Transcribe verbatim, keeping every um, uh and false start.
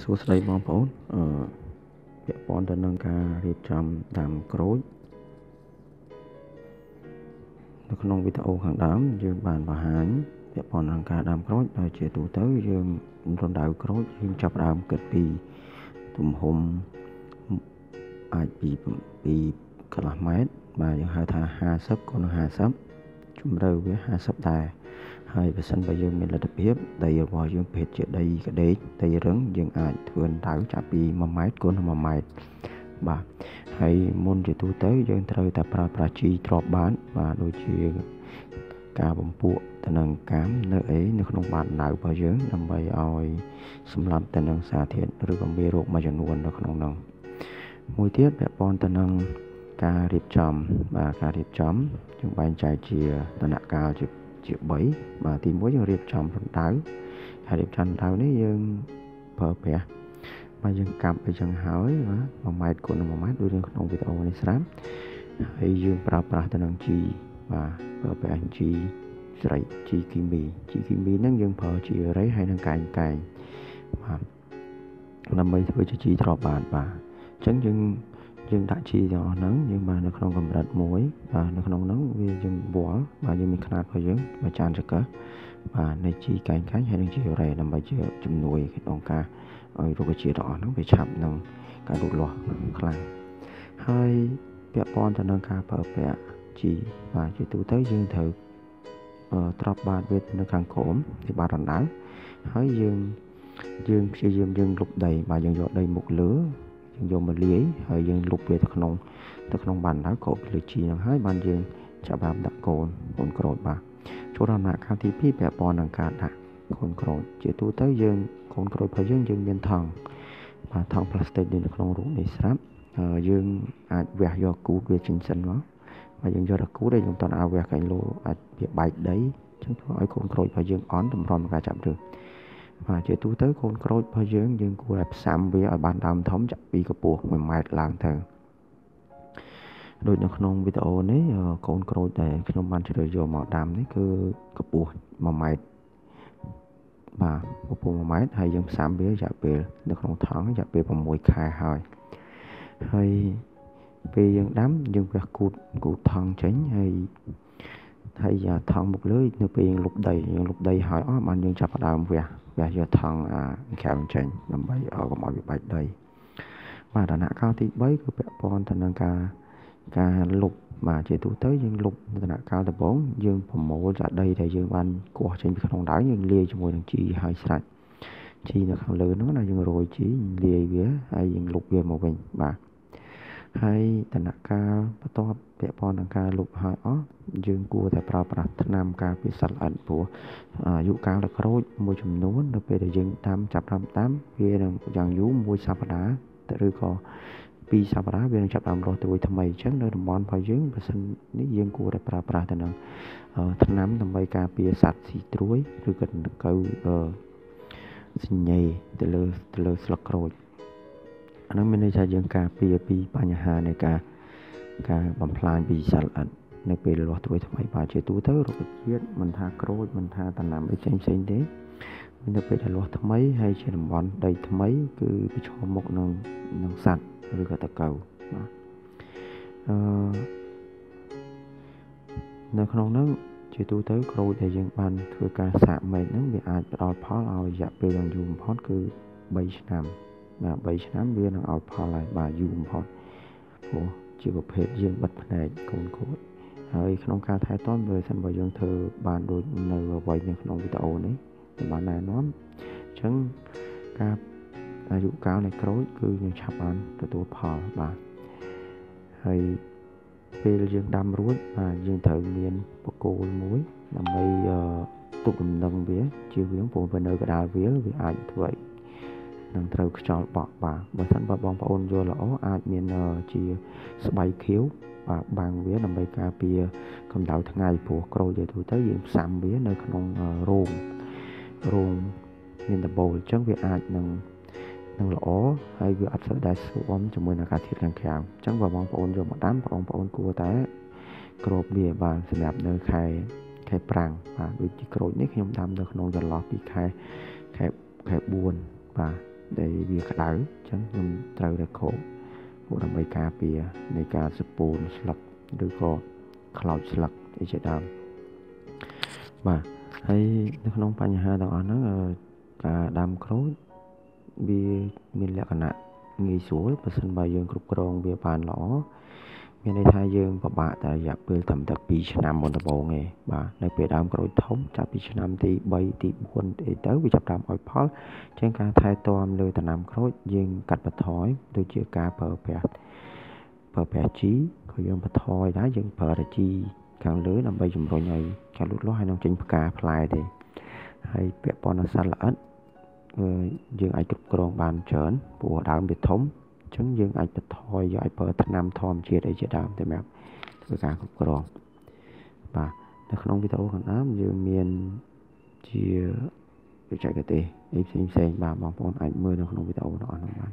สวัสดีบางผู้เกี่ยวกับดำเนินการเรียบจำดำกรูดนักน้องวิทยาการดำยืมบานบาหันเกี่ยวกับดำเนินการดำกรูดได้เจตุเตยยืมรอนดาวกรูดยืมจับดำเกิดปีตุ่มหอมอาจปีปีกระหม่อมมาอย่างหาทางหาซับก่อนหาซับจุ่มเร็ววิหาซับได้ให้ประชันไปยังเมล็ดเพียบแต่ยังพอยังเพจเจได้ก็ได้แต่ยังรังยังอาจทวนดาวจับปีมาไม้ก้นมาไม้บ่าให้มนจิตุเตยยังเตยแต่ปราปราชีตรอบบ้านมาโดยเชี่ยกาบมปูแต่นังก้ามเนยนึกน้องบ้านหนาวพอยังนำไปเอาสำหรับแต่นังสาเทียนหรือบางเบี้ยโรคมาจนวนนักน้องน้องมวยเทียบแบบปอนแต่นังการเรียบจำบ่าการเรียบจำจึงบานใจเชี่ยแต่หนักกาวจิบจีบใบมาทีมวยยังเรียบจำรันดาวการเรียบจำดาวนี้ยังเพอเพียมายังกำไปยังหายมามาไม้คนมาไม้ดูเรื่องน้องวิทย์เอาในสามให้ยังปราปราตนังจีมาเพอเพียจีใส่จีกิมบีจีกิมบีนั่งยังเพอจีไรให้นังไก่ไก่มาลำใบเพื่อจะจีตรอบาดมาฉันยังยังได้ชีต่อนั้นยังมาในขนมกำลัดมวยมาในขนมนั้นยังบัวมายังมีขนาดพอเยอะมาจานสักก็มาในชีการค้าให้ในชีอะไรนำไปเจอจำนวนขนมกาเอาลูกชีต่อนั้นไปฉับนั่งการดูดหลอดคลังให้เปียปอนจะนั่งกาเปิดเปียชีมาจะตัวเต้ยยังเถิดตรอบบาดเวทในขางโขมที่บาดหนังให้ยังยังชียังยังลุกใดมายังยอดใดหมกเหลือโยมมาเลี้ยงให้ยังลุกเวทขนมตะขนมบันแล้วก็ไปเลยชีนังให้บันยังจะแบบตะโกนคนโกรธบ่าโชดหนักคำที่พี่แบบปอนดังการหนักคนโกรธเจตุเตยยังคนโกรธพยังยังเป็นทองมาทองพลาสติกในขนมรุ้งในสับยังอาจแหวกยอกูเวจินสันวะมายังยอกูได้ยังตอนเอาแหวกไอโลอาจเบียบใบได้ฉันก็ไอคนโกรธพยังอ่อนตำรอนการจับดึงมาเจตุเตยคนโกรธพยังยังกูแบบสามเวียบานดำท้องจับปีกระปุกเหมือนไม้ลางเธอโดยนักนองวิทย์โอนี้คนโกรธแต่ขนมมันเฉลยโยมหมอดำนี่คือกระปุกมาไม้มากระปุกมาไม้ให้ยังสามเวียจับเปียนักนองท้องจับเปียประมวยคายหอยให้เปียยังดำยังแบบกูกูทองเฉยให้ให้ยาทองบุกเลยนักเปียยังลุกใดยังลุกใดหอยอ้อมันยังจับดำเวียอย่าเชื่อทางแข็งใจนำไปเอากับหมอวิบัติได้มาฐานะข้าวที่ใบคือแบบปอนธนาคารการหลบมาเจตุเตยยังหลบฐานะข้าวแต่บ้องยังผมหมอจากได้แต่ยังวันกว่าเช่นพิการของดาวยังเลี้ยจมูกยังจีหายสัตว์จีนักข่าวเลยน้องนายยังโรยจีเลี้ยเบี้ยไอยังหลบเบี้ยหมอเป็นมาให้ฐานะข้าวประตอบแบบปอนธนาคารหลบหายอ๋อยังกลัวแต่ปราปรารถนำการพิสัตว์อันผัวอายุการละครุ่ยมวยจำนวนเราไปได้ยังตามจับตามตามเวียนอย่างยุมวยสัปดาห์แต่หรือก็ปีสัปดาห์เวียนจับตามรอตัวทำไมฉันเดินบอลพอยังประสันนี่ยังกลัวแต่ปราปรารถนำถนำทำไมการพิสัตว์สีตรวยหรือกันเก่าสิ่งใหญ่แต่เลือแต่เลือสละครุ่ยอันนั้นไม่ได้ใช้ยังการพิพิปัญหาในการการบำพลานพิสัตว์อันในปีหลอดตัวทำไมป่าเจตุเตอร์เราก็เยอะมันทาโกรธมันทาตันน้ำไปเช่นเช่นเด็กมันจะไปหลอดทำไมให้เช่นบอลได้ทำไมคือไปชมมกนังนังสัตว์หรือกระตะเก่าในขนมนั้นเจตุเตอร์โกรธแต่ยังบอลคือการสะเมย์นั้นมีอาจเอาพอเราอยากไปลองยูมพอดคือใบชะน้ำนะใบชะน้ำเบี้ยนังเอาพอลายบ่ายูมพอดโอ้เจ้าเพชรยังบัดแผลโกนโกรธเฮ้ยขนมกาไทยต้อนเบอร์สันบอยยังเธอบานโดยในวัยยังขนมวิตาโอนี่แต่บานนายน้อมฉันกาอายุเก่าในโกรธคือยังฉับอันแต่ตัวพอบานเฮ้ยเปลือกดำรุ่นมายังเธอเรียนปะโกนมุ้ยนำไปตุ่มดังเบี้ยเชี่ยวเบี้ยผมเป็นเออกระดาษเบี้ยวิอาจถวยนั่งเธอก็จอดปอกบ่าบางท่านบางปะโอนโยละอ๋ออาจมีเนอจีสบายเขียวบางเวียนำไปกาเปียคำดาวทั้งไงผัวโกรธจะถูกเตยยืมสามเวียในขนมโรงโรงนินตะโบจังเวียอาจนั่งนั่งหล่อให้เวียอัดสได้สู้อมจมูกนักการทิศแข่งแข่งจังว่าบางปะโอนโยมาตั้มปะโอนปะโอนกลัวแต่โกรธเบียบางสนับเนอไข่ไข่ปรางป่าดูจีโกรธนี่ขยมดำเนอขนมจะล็อกปีไข่ไข่ไข่บุญป่า เวียขดาวจังยังเตาได้ขบพวกทำใบกาเปียในกาสปูนสลักดูกอคลาวสลักไอเจดามบ่าให้นักน้องปัญหาต่างๆนั้นกาดามครูเบียมีลักษณะงี้สวยประสันใบยังกรุบกรองเบียปานหล่อเมื่อในไทยยังประบาดแต่อยากเปิดทำแต่ปีชนามบนตะโบงไงบ่าในเปิดดามกระโดดท้องจากปีชนามตีใบตีบวนเอเตอร์วิจับดามออยพอลเช่นการไทยตอมเลยแต่นำกระโดดยิงกัดปะถอยโดยเชื่อการเปิดแผลเปิดแผลชี้เขายังปะถอยได้ยังเปิดแต่จีการเลื้อยนำใบจุ่มรอยใหญ่การลุกล้อให้น้องจิงกาพลายเดให้เปียปอนสันละอันยังไอกรุบกรองบานเฉินปวดดามเบียดท้องฉันยังอาจจะทอยย่อยเปิดนำทอมเชียดไอเจดามแต่แบบตัวการกรุบกรองป่ะในขนมวิตาโอของน้ำยังเมียนเชียดใจกระเตะอีกสิ่งเซนบ่ามองปอนไอเมื่อในขนมวิตาโอหนอนของมัน